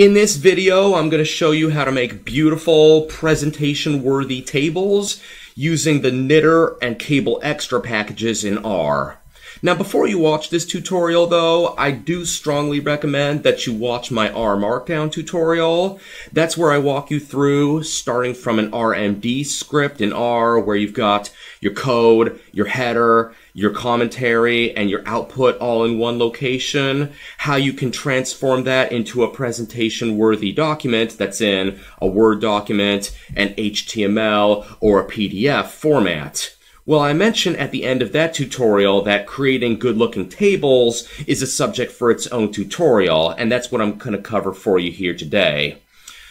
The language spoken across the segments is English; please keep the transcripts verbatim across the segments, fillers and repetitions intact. In this video, I'm going to show you how to make beautiful presentation-worthy tables using the knitr and kableExtra packages in R. Now, before you watch this tutorial, though, I do strongly recommend that you watch my R Markdown tutorial. That's where I walk you through starting from an R M D script in R where you've got your code, your header, your commentary, and your output all in one location, how you can transform that into a presentation-worthy document that's in a Word document, an H T M L, or a P D F format. Well, I mentioned at the end of that tutorial that creating good-looking tables is a subject for its own tutorial, and that's what I'm going to cover for you here today.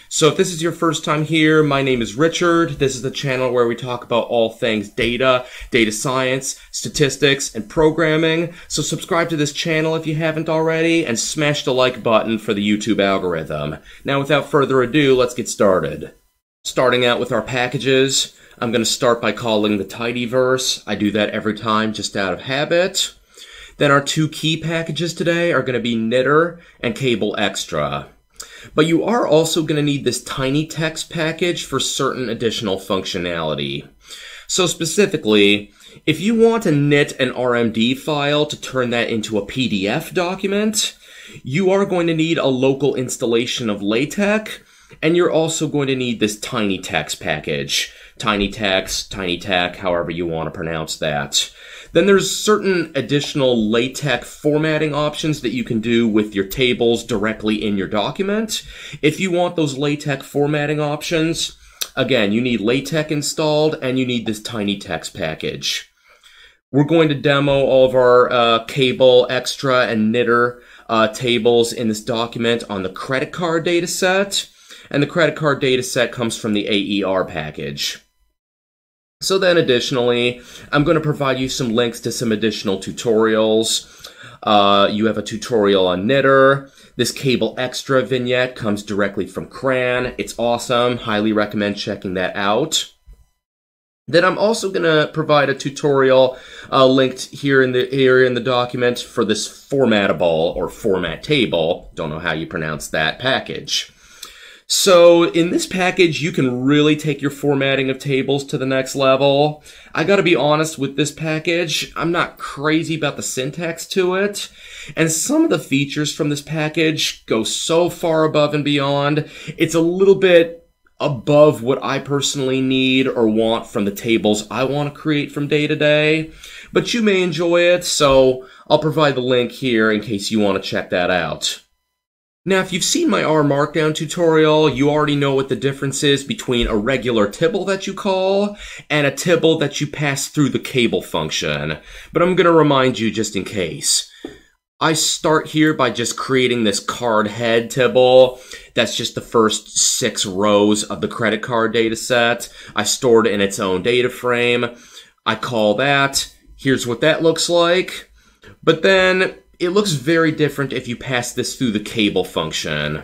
So if this is your first time here, my name is Richard. This is the channel where we talk about all things data, data science, statistics, and programming. So subscribe to this channel if you haven't already, and smash the like button for the YouTube algorithm. Now, without further ado, let's get started. Starting out with our packages, I'm going to start by calling the Tidyverse. I do that every time just out of habit. Then our two key packages today are going to be knitr and kableExtra. But you are also going to need this TinyTex package for certain additional functionality. So specifically, if you want to knit an R M D file to turn that into a P D F document, you are going to need a local installation of LaTeX, and you're also going to need this TinyTex package. TinyTex, TinyTex, however you want to pronounce that. Then there's certain additional LaTeX formatting options that you can do with your tables directly in your document. If you want those LaTeX formatting options, again, you need LaTeX installed and you need this TinyTex package. We're going to demo all of our uh, kableExtra and knitr uh, tables in this document on the credit card dataset. And the credit card dataset comes from the A E R package. So then additionally, I'm going to provide you some links to some additional tutorials. Uh, you have a tutorial on knitr. This kableExtra vignette comes directly from CRAN. It's awesome. Highly recommend checking that out. Then I'm also going to provide a tutorial uh, linked here in the area in the document for this formattable or formattable. Don't know how you pronounce that package. So in this package, you can really take your formatting of tables to the next level. I gotta be honest with this package, I'm not crazy about the syntax to it. And some of the features from this package go so far above and beyond, it's a little bit above what I personally need or want from the tables I want to create from day to day. But you may enjoy it, so I'll provide the link here in case you want to check that out. Now, if you've seen my R Markdown tutorial, you already know what the difference is between a regular tibble that you call and a tibble that you pass through the kable function. But I'm going to remind you just in case. I start here by just creating this card head tibble. That's just the first six rows of the credit card data set. I stored it in its own data frame. I call that. Here's what that looks like. But then it looks very different if you pass this through the kable function.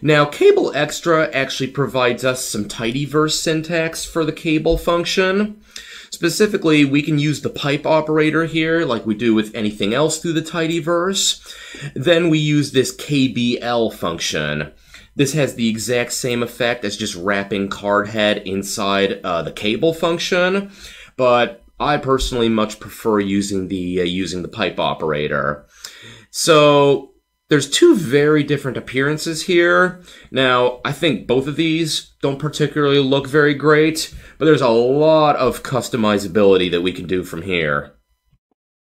Now, kableExtra actually provides us some Tidyverse syntax for the kable function. Specifically, we can use the pipe operator here, like we do with anything else through the Tidyverse. Then we use this kbl function. This has the exact same effect as just wrapping card head inside uh, the kable function, but I personally much prefer using the uh, using the pipe operator. So there's two very different appearances here. Now, I think both of these don't particularly look very great, but there's a lot of customizability that we can do from here.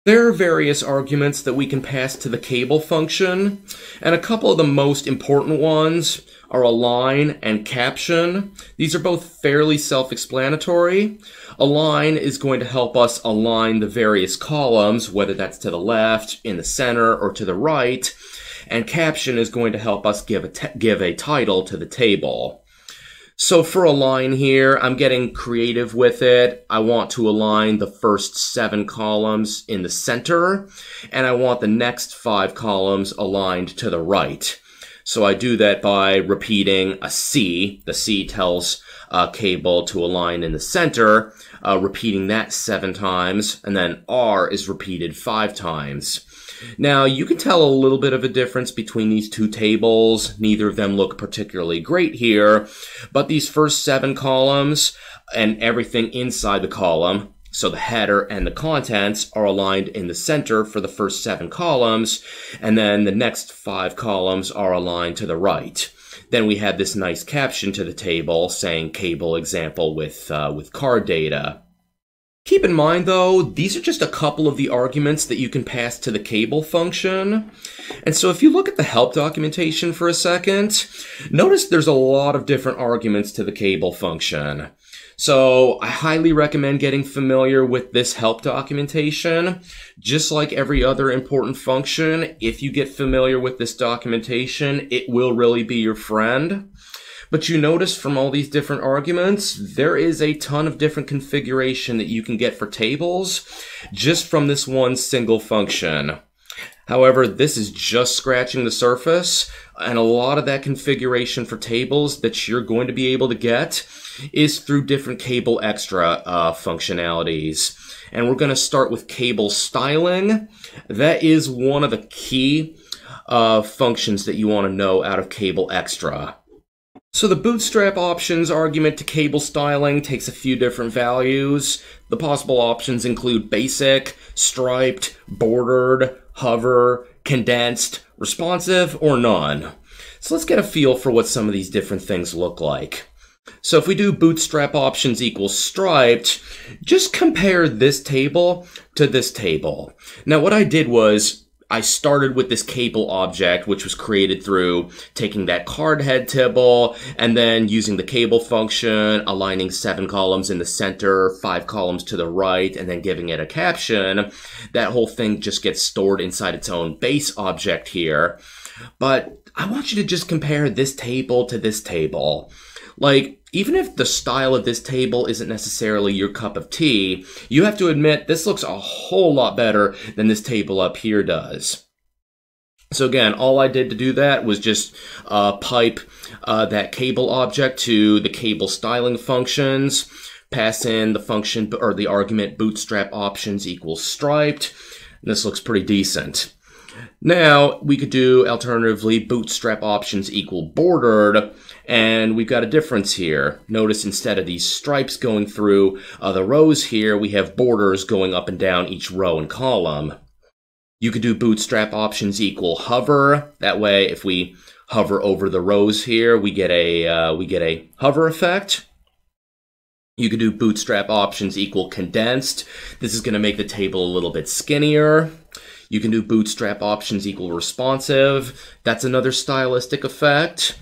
There are various arguments that we can pass to the kable function, and a couple of the most important ones are align and caption. These are both fairly self-explanatory. Align is going to help us align the various columns, whether that's to the left, in the center, or to the right, and caption is going to help us give a, give a title to the table. So for align here, I'm getting creative with it. I want to align the first seven columns in the center, and I want the next five columns aligned to the right. So I do that by repeating a C. The C tells uh, kable to align in the center, uh, repeating that seven times, and then R is repeated five times. Now you can tell a little bit of a difference between these two tables. Neither of them look particularly great here, but these first seven columns and everything inside the column, so the header and the contents, are aligned in the center for the first seven columns, and then the next five columns are aligned to the right. Then we have this nice caption to the table saying Kable example with, uh, with card data. Keep in mind though, these are just a couple of the arguments that you can pass to the Kable function. And so if you look at the help documentation for a second, notice there's a lot of different arguments to the Kable function. So I highly recommend getting familiar with this help documentation. Just like every other important function, if you get familiar with this documentation, it will really be your friend. But you notice from all these different arguments, there is a ton of different configuration that you can get for tables just from this one single function. However, this is just scratching the surface, and a lot of that configuration for tables that you're going to be able to get is through different kableExtra uh, functionalities. And we're going to start with kable styling. That is one of the key uh, functions that you want to know out of kableExtra. So the bootstrap options argument to kable styling takes a few different values. The possible options include basic, striped, bordered, hover, condensed, responsive, or none. So let's get a feel for what some of these different things look like. So if we do bootstrap options equals striped, just compare this table to this table. Now what I did was, I started with this Kable object, which was created through taking that card head table and then using the Kable function, aligning seven columns in the center, five columns to the right, and then giving it a caption. That whole thing just gets stored inside its own base object here. But I want you to just compare this table to this table. Like, even if the style of this table isn't necessarily your cup of tea, you have to admit this looks a whole lot better than this table up here does. So again, all I did to do that was just uh, pipe uh, that Kable object to the Kable styling functions, pass in the function or the argument bootstrap options equals striped. And this looks pretty decent. Now we could do alternatively bootstrap options equal bordered, and we've got a difference here. Notice instead of these stripes going through uh, the rows here, we have borders going up and down each row and column. You could do bootstrap options equal hover. That way, if we hover over the rows here, we get a uh, we get a hover effect. You could do bootstrap options equal condensed. This is going to make the table a little bit skinnier. You can do bootstrap options equal responsive. That's another stylistic effect.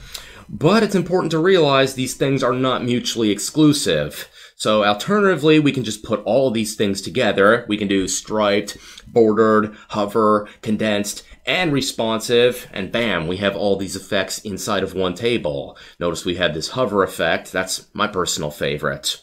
But it's important to realize these things are not mutually exclusive. So alternatively, we can just put all of these things together. We can do striped, bordered, hover, condensed, and responsive, and bam, we have all these effects inside of one table. Notice we have this hover effect. That's my personal favorite.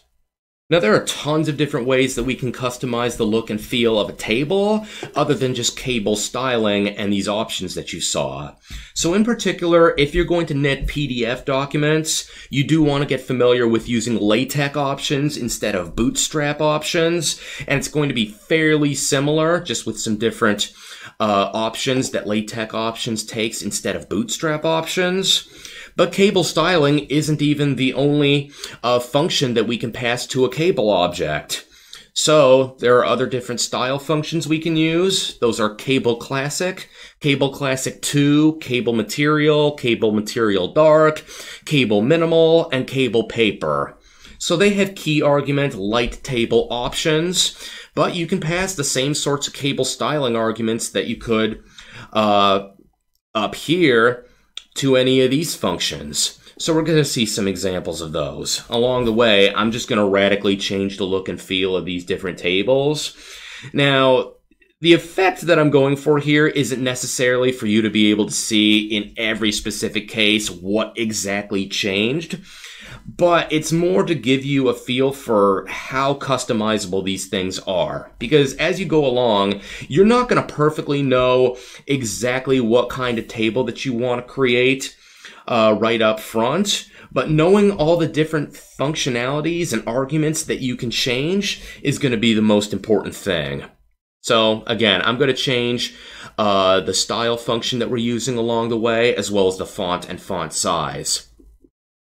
Now there are tons of different ways that we can customize the look and feel of a table other than just Kable styling and these options that you saw. So in particular, if you're going to knit P D F documents, you do want to get familiar with using LaTeX options instead of bootstrap options, and it's going to be fairly similar, just with some different uh, options that LaTeX options takes instead of bootstrap options. But Kable styling isn't even the only uh, function that we can pass to a Kable object. So there are other different style functions we can use. Those are Kable Classic, kable classic two, Kable Material, Kable Material Dark, Kable Minimal, and Kable Paper. So they have key argument light table options, but you can pass the same sorts of Kable styling arguments that you could uh, up here to any of these functions. So we're going to see some examples of those. Along the way, I'm just going to radically change the look and feel of these different tables. Now, the effect that I'm going for here isn't necessarily for you to be able to see in every specific case what exactly changed, but it's more to give you a feel for how customizable these things are. Because as you go along, you're not going to perfectly know exactly what kind of table that you want to create uh, right up front. But knowing all the different functionalities and arguments that you can change is going to be the most important thing. So again, I'm going to change uh, the style function that we're using along the way, as well as the font and font size.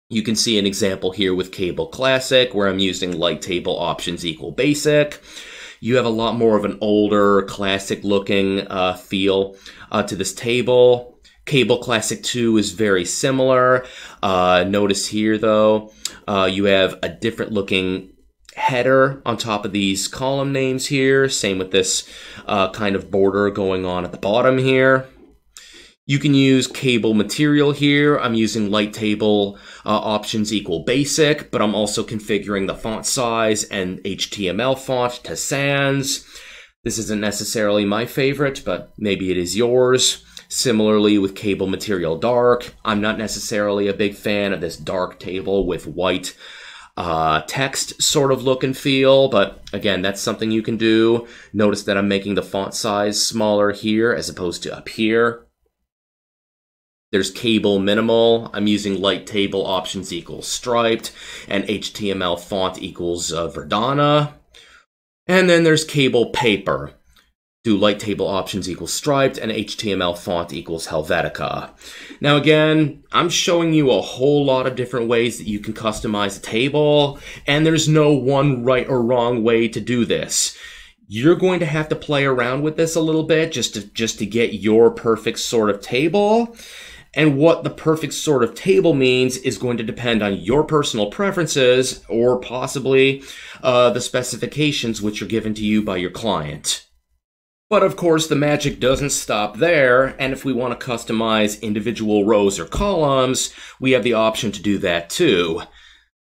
You can see an example here with Kable Classic, where I'm using light table options equal basic. You have a lot more of an older, classic-looking uh, feel uh, to this table. Kable Classic two is very similar. Uh, notice here, though, uh, you have a different-looking header on top of these column names here. Same with this uh, kind of border going on at the bottom here. You can use Kable Material here. I'm using light table uh, options equal basic, but I'm also configuring the font size and H T M L font to sans. This isn't necessarily my favorite, but maybe it is yours. Similarly with Kable Material Dark, I'm not necessarily a big fan of this dark table with white uh, text sort of look and feel, but again, that's something you can do. Notice that I'm making the font size smaller here as opposed to up here. There's Kable Minimal. I'm using light table options equals striped and H T M L font equals uh, Verdana. And then there's Kable Paper. Do light table options equals striped and H T M L font equals Helvetica. Now again, I'm showing you a whole lot of different ways that you can customize a table, and there's no one right or wrong way to do this. You're going to have to play around with this a little bit just to, just to get your perfect sort of table. And what the perfect sort of table means is going to depend on your personal preferences or possibly uh, the specifications which are given to you by your client. But of course, the magic doesn't stop there, and if we want to customize individual rows or columns, we have the option to do that too.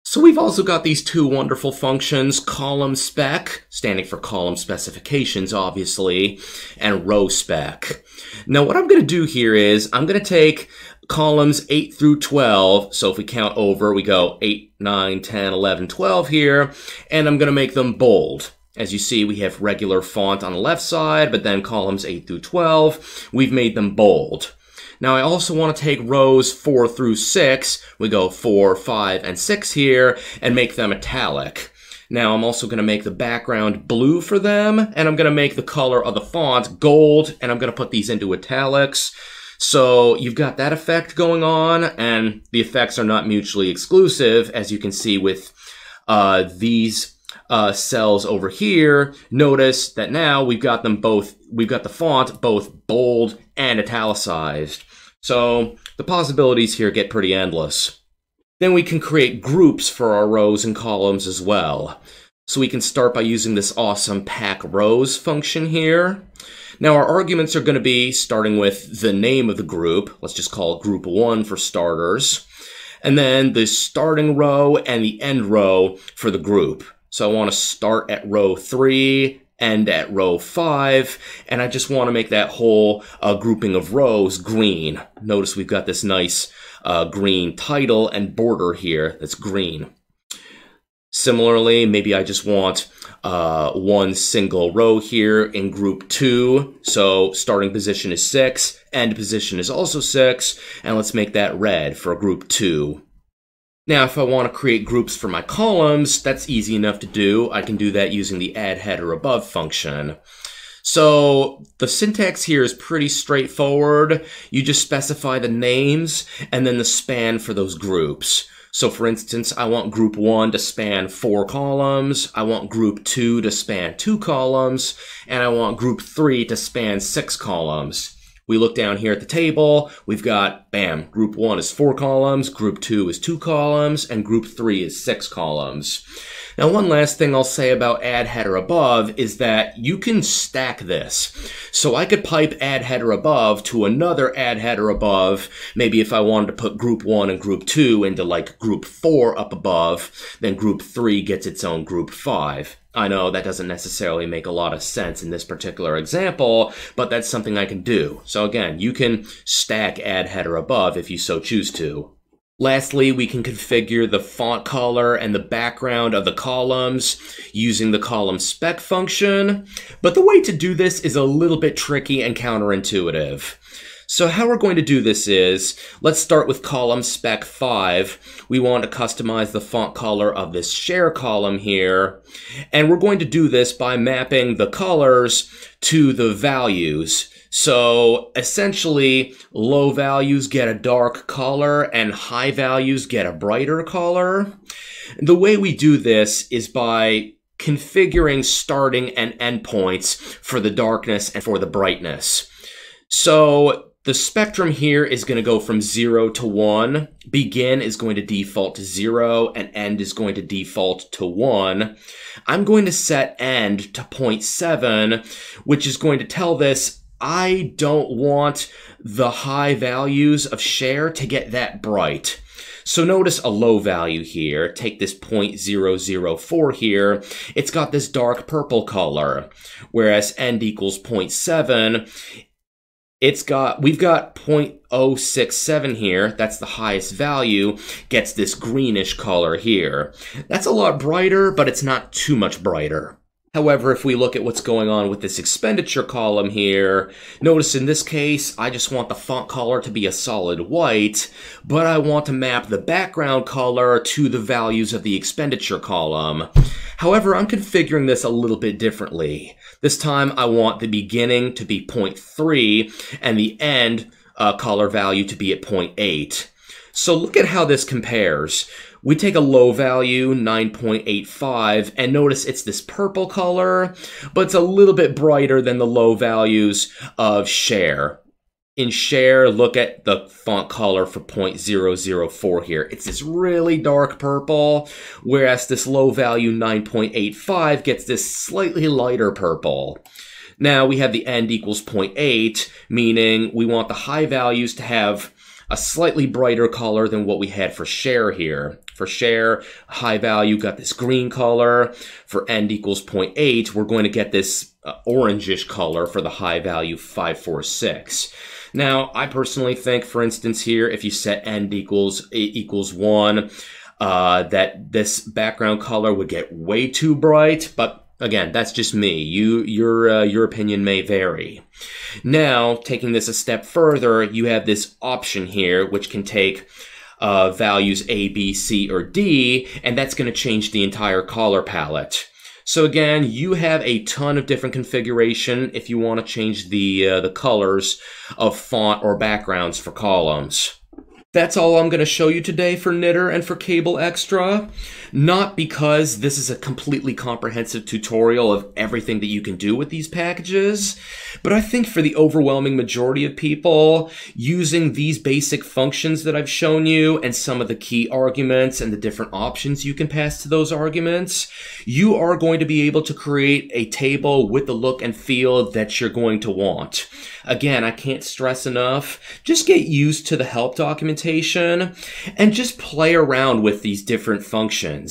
So we've also got these two wonderful functions, column spec, standing for column specifications, obviously, and row spec. Now what I'm going to do here is I'm going to take columns eight through twelve, so if we count over, we go eight, nine, ten, eleven, twelve here, and I'm going to make them bold. As you see, we have regular font on the left side, but then columns eight through twelve, we've made them bold. Now I also want to take rows four through six, we go four, five, and six here, and make them italic. Now I'm also going to make the background blue for them, and I'm going to make the color of the font gold, and I'm going to put these into italics. So you've got that effect going on, and the effects are not mutually exclusive, as you can see with uh, these uh, cells over here. Notice that now we've got them both, we've got the font both bold and italicized. So the possibilities here get pretty endless. Then we can create groups for our rows and columns as well. So we can start by using this awesome pack rows function here. Now our arguments are going to be starting with the name of the group. Let's just call it group one for starters. And then the starting row and the end row for the group. So I want to start at row three, end at row five, and I just want to make that whole uh, grouping of rows green. Notice we've got this nice uh, green title and border here that's green. Similarly, maybe I just want uh, one single row here in group two, so starting position is six, end position is also six, and let's make that red for group two. Now, if I want to create groups for my columns, that's easy enough to do. I can do that using the add header above function. So the syntax here is pretty straightforward. You just specify the names and then the span for those groups. So for instance, I want group one to span four columns, I want group two to span two columns, and I want group three to span six columns. We look down here at the table, we've got, bam, group one is four columns, group two is two columns, and group three is six columns. Now, one last thing I'll say about add header above is that you can stack this. So I could pipe add header above to another add header above. Maybe if I wanted to put group one and group two into like group four up above, then group three gets its own group five. I know that doesn't necessarily make a lot of sense in this particular example, but that's something I can do. So again, you can stack add header above if you so choose to. Lastly, we can configure the font color and the background of the columns using the column spec function, but the way to do this is a little bit tricky and counterintuitive. So how we're going to do this is, let's start with column spec five. We want to customize the font color of this share column here. And we're going to do this by mapping the colors to the values. So essentially, low values get a dark color and high values get a brighter color. The way we do this is by configuring starting and end points for the darkness and for the brightness. So the spectrum here is going to go from zero to one. Begin is going to default to zero and end is going to default to one. I'm going to set end to zero point seven, which is going to tell this I don't want the high values of share to get that bright. So notice a low value here. Take this zero point zero zero four here. It's got this dark purple color, whereas end equals zero point seven. It's got, we've got zero point zero six seven here. That's the highest value. Gets this greenish color here. That's a lot brighter, but it's not too much brighter. However, if we look at what's going on with this expenditure column here, notice in this case, I just want the font color to be a solid white, but I want to map the background color to the values of the expenditure column. However, I'm configuring this a little bit differently. This time, I want the beginning to be zero point three and the end uh, color value to be at zero point eight. So look at how this compares. We take a low value, nine point eight five, and notice it's this purple color, but it's a little bit brighter than the low values of share. In share, look at the font color for zero point zero zero four here. It's this really dark purple, whereas this low value nine point eight five gets this slightly lighter purple. Now we have the end equals zero point eight, meaning we want the high values to have a slightly brighter color than what we had for share here. For share, high value got this green color. For end equals zero point eight, we're going to get this uh, orangish color for the high value five four six. Now, I personally think, for instance, here, if you set end equals equals one, uh, that this background color would get way too bright. But again, that's just me. You, your, uh, your opinion may vary. Now, taking this a step further, you have this option here, which can take Uh, values A, B, C, or D, and that's going to change the entire color palette. So again, you have a ton of different configuration if you want to change the uh, the colors of font or backgrounds for columns. That's all I'm going to show you today for knitr and for kableExtra. Not because this is a completely comprehensive tutorial of everything that you can do with these packages, but I think for the overwhelming majority of people, using these basic functions that I've shown you and some of the key arguments and the different options you can pass to those arguments, you are going to be able to create a table with the look and feel that you're going to want. Again, I can't stress enough, just get used to the help documentation and just play around with these different functions.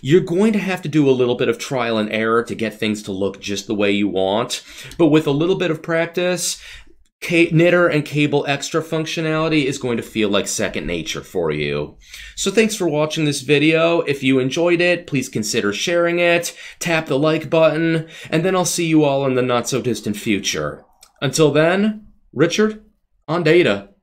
You're going to have to do a little bit of trial and error to get things to look just the way you want, but with a little bit of practice, knitr and kableExtra functionality is going to feel like second nature for you. So thanks for watching this video. If you enjoyed it, please consider sharing it, tap the like button, and then I'll see you all in the not so distant future. Until then, Richard, on data.